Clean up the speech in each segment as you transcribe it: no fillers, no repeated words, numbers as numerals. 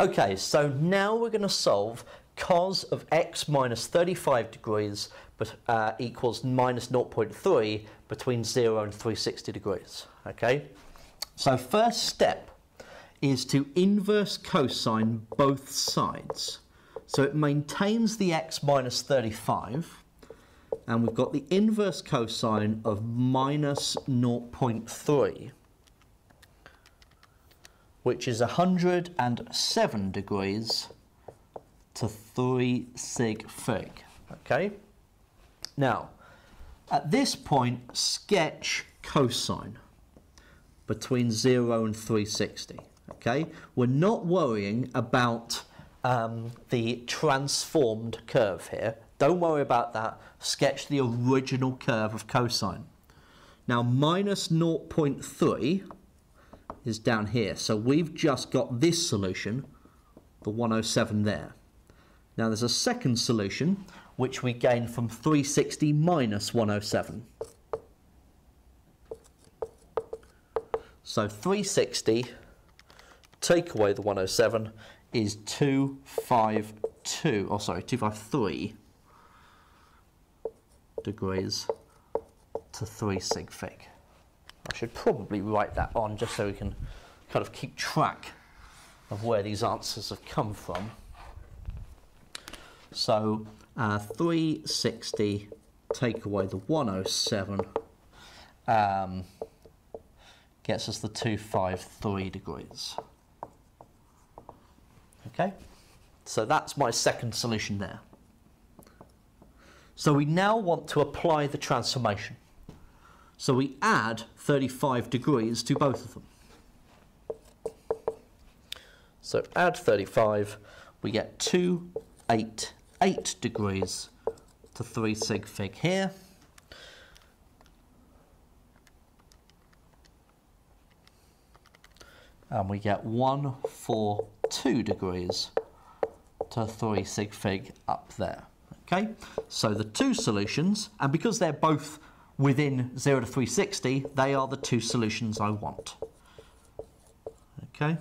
Okay, so now we're going to solve cos of x minus 35 degrees equals minus 0.3 between 0 and 360 degrees. Okay, so first step is to inverse cosine both sides. So it maintains the x minus 35, and we've got the inverse cosine of minus 0.3. which is 107 degrees to 3 sig fig. Okay? Now, at this point, sketch cosine between 0 and 360. Okay? We're not worrying about the transformed curve here. Don't worry about that. Sketch the original curve of cosine. Now, minus 0.3 is down here. So we've just got this solution, the 107 there. Now there's a second solution, which we gain from 360 minus 107. So 360, take away the 107, is 253 degrees to 3 sig fig. I should probably write that on just so we can kind of keep track of where these answers have come from. So 360, take away the 107, gets us the 253 degrees. Okay, so that's my second solution there. So we now want to apply the transformation. So we add 35 degrees to both of them. So add 35, we get 288 degrees to 3 sig fig here. And we get 142 degrees to 3 sig fig up there. Okay, so the two solutions, and because they're both within 0 to 360, they are the two solutions I want. Okay,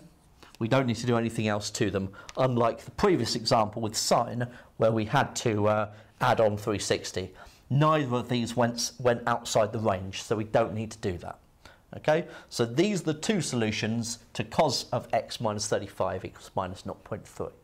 we don't need to do anything else to them, unlike the previous example with sine, where we had to add on 360. Neither of these went outside the range, so we don't need to do that. Okay, so these are the two solutions to cos of x minus 35 equals minus 0.3.